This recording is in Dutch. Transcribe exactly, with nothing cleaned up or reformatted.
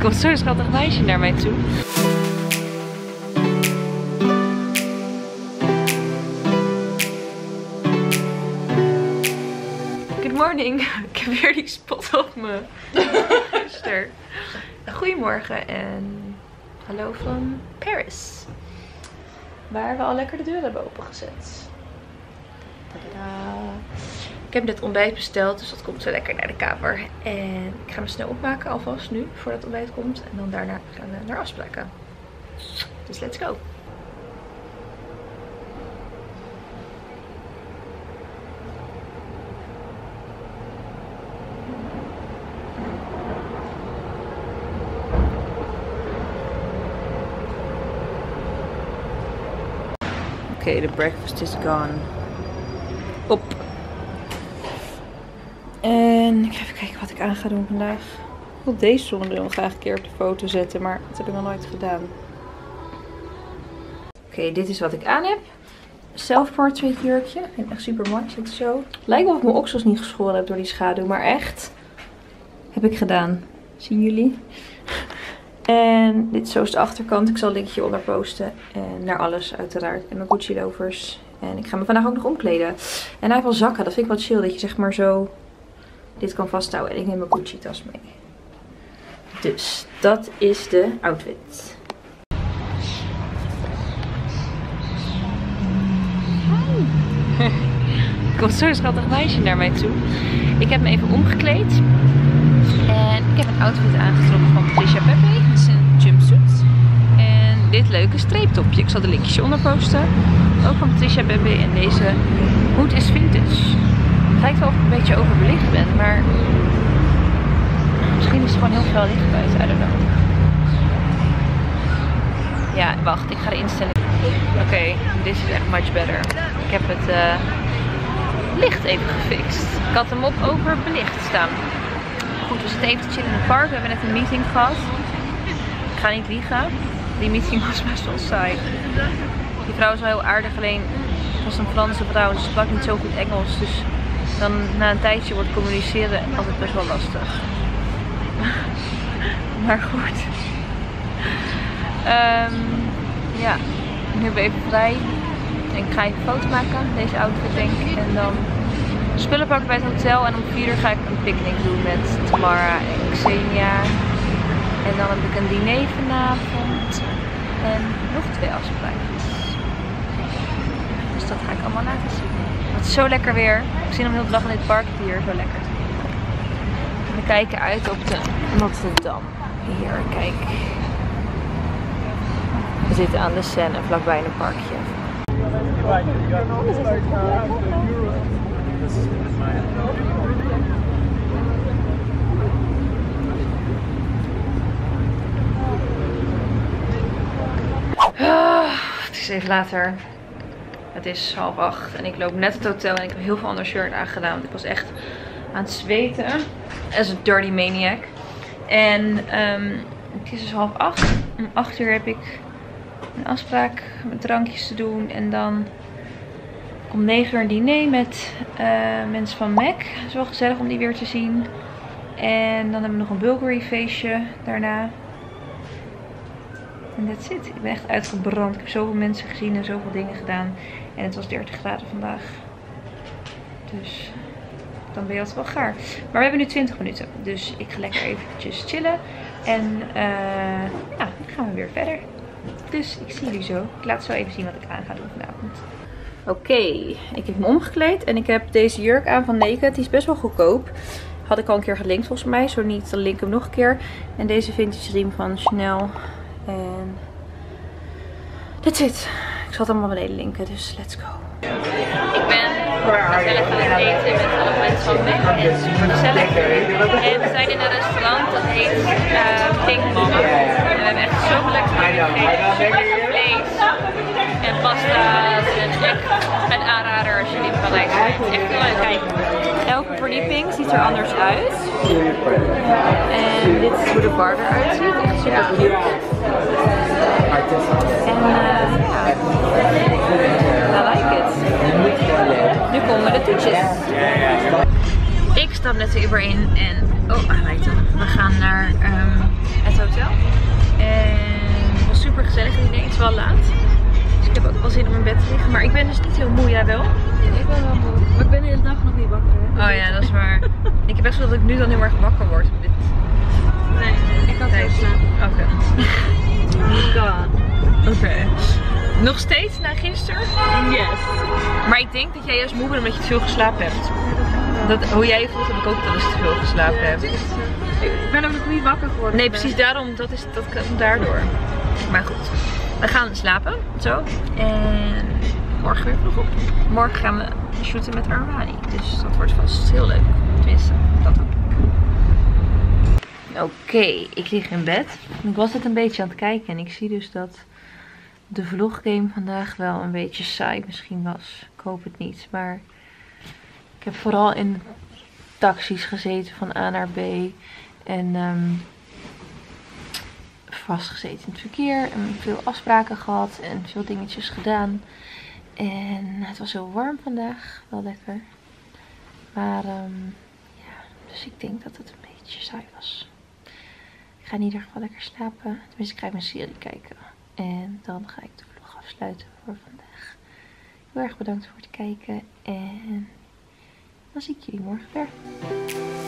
Komt zo'n schattig meisje naar mij toe. Good morning. Ik heb weer die spot op me. Goedemorgen en hallo van Paris. Waar we al lekker de deur hebben opengezet. Tadaa. Ik heb net ontbijt besteld, dus dat komt zo lekker naar de kamer. En ik ga me snel opmaken alvast nu, voordat het ontbijt komt. En dan daarna gaan we naar afspraken. Dus let's go! Oké, okay, de breakfast is gone. Op. En ik ga even kijken wat ik aan ga doen vandaag. Ik wil deze zonnebril graag een keer op de foto zetten, maar dat heb ik nog nooit gedaan. Oké, okay, dit is wat ik aan heb. Self-portrait jurkje. Ik vind het echt super mooi. Zit zo. Lijkt wel of ik mijn oksels niet geschoren heb door die schaduw, maar echt. Heb ik gedaan. Zien jullie? En dit zo is de achterkant. Ik zal een linkje onder posten. En naar alles uiteraard. En mijn Gucci lovers. En ik ga me vandaag ook nog omkleden. En hij heeft wel zakken. Dat vind ik wel chill. Dat je zeg maar zo dit kan vasthouden. En ik neem mijn Gucci tas mee. Dus dat is de outfit. Hi. Komt zo'n schattig meisje naar mij toe. Ik heb me even omgekleed. En ik heb een outfit aangetrokken van Patricia Pepe. Het is een jumpsuit. En dit leuke streeptopje. Ik zal de linkjes onder posten. Ook van Patricia Pepe. En deze hoed is vintage. Het lijkt wel of ik een beetje overbelicht ben, maar misschien is er gewoon heel veel licht buiten. I don't know. Ja, wacht. Ik ga de instellingen. Oké, okay, dit is echt much better. Ik heb het uh, licht even gefixt. Ik had hem op overbelicht staan. Goed, we zitten even te chillen in het park. We hebben net een meeting gehad. Ik ga niet liegen. Die meeting was best wel saai. Die vrouw is wel heel aardig, alleen het was een Franse vrouw. Dus ze sprak niet zo goed Engels. Dus dan na een tijdje wordt communiceren altijd best wel lastig. Maar goed. Um, ja, nu ben ik even vrij. En ik ga even een foto maken. Deze outfit denk ik. En dan spullen pakken bij het hotel en om vier uur ga ik een picknick doen met Tamara en Xenia. En dan heb ik een diner vanavond en nog twee afspraakjes. Dus dat ga ik allemaal laten zien. Het is zo lekker weer. Ik zie hem heel de dag in dit park hier, zo lekker. We kijken uit op de Notre Dame. Hier, kijk. We zitten aan de Seine, vlakbij een parkje. Ah, het is even later. Het is half acht en ik loop net het hotel en ik heb heel veel ander shirt aangedaan. Want ik was echt aan het zweten. As a dirty maniac. En um, het is dus half acht. Om acht uur heb ik een afspraak met drankjes te doen en dan om negen uur een diner met uh, mensen van M A C. Het is wel gezellig om die weer te zien. En dan hebben we nog een Bulgari feestje daarna. En that's it. Ik ben echt uitgebrand. Ik heb zoveel mensen gezien en zoveel dingen gedaan. En het was dertig graden vandaag. Dus dan ben je altijd wel gaar. Maar we hebben nu twintig minuten. Dus ik ga lekker eventjes chillen. En uh, ja, dan gaan we weer verder. Dus ik zie jullie zo. Ik laat zo even zien wat ik aan ga doen vanavond. Oké, okay, ik heb me omgekleed en ik heb deze jurk aan van Naked. Die is best wel goedkoop. Had ik al een keer gelinkt volgens mij. Zo niet, dan link ik hem nog een keer. En deze vintage riem van Chanel. En that's it. Ik zal het allemaal beneden linken, dus let's go. Ik ben gezellig aan het eten met alle mensen van me. Het is super gezellig. En we zijn in een restaurant dat heet uh, Pink Mama. En we hebben echt zo lekker gegeten. Super veel vlees en pasta's en echt een aanrader als jullie van lijkt. Echt heel leuk kijken. Elke verdieping ziet er anders uit. En dit is hoe de bar eruit ziet. Echt super cute. En uh, I like it. Nu komen de toetjes. Ik stap net de Uber in en oh, I like it. We gaan naar uh, gezellig diner. Het is wel laat. Dus ik heb ook wel zin om in bed te liggen. Maar ik ben dus niet heel moe. Jij wel? Ja, ik ben wel moe. Maar ik ben de hele dag nog niet wakker. Hè? Oh ja, dat is waar. Ik heb best wel dat ik nu dan heel erg wakker word. Op dit... Nee, ik had het slapen. Oké. Oké. Okay. Nog steeds na gisteren? Yes. Maar ik denk dat jij juist moe bent omdat je te veel geslapen hebt. Dat, hoe jij je voelt heb ik ook wel eens te veel geslapen ja, heb. Ik ben ook nog niet wakker geworden. Nee, precies daarom. Dat is dat komt daardoor. Maar goed. We gaan slapen. Zo. En morgen weer vroeg op. Morgen gaan we shooten met Armani. Dus dat wordt vast heel leuk. Tenminste, dat ook. Oké, okay, ik lig in bed. Ik was het een beetje aan het kijken en ik zie dus dat de vloggame vandaag wel een beetje saai misschien was. Ik hoop het niet, maar ik heb vooral in taxis gezeten van A naar B. En um, vastgezeten in het verkeer en veel afspraken gehad en veel dingetjes gedaan. En het was heel warm vandaag, wel lekker. Maar um, ja, dus ik denk dat het een beetje saai was. Ik ga in ieder geval lekker slapen. Tenminste, ik ga mijn serie kijken. En dan ga ik de vlog afsluiten voor vandaag. Heel erg bedankt voor het kijken. En dan zie ik jullie morgen weer.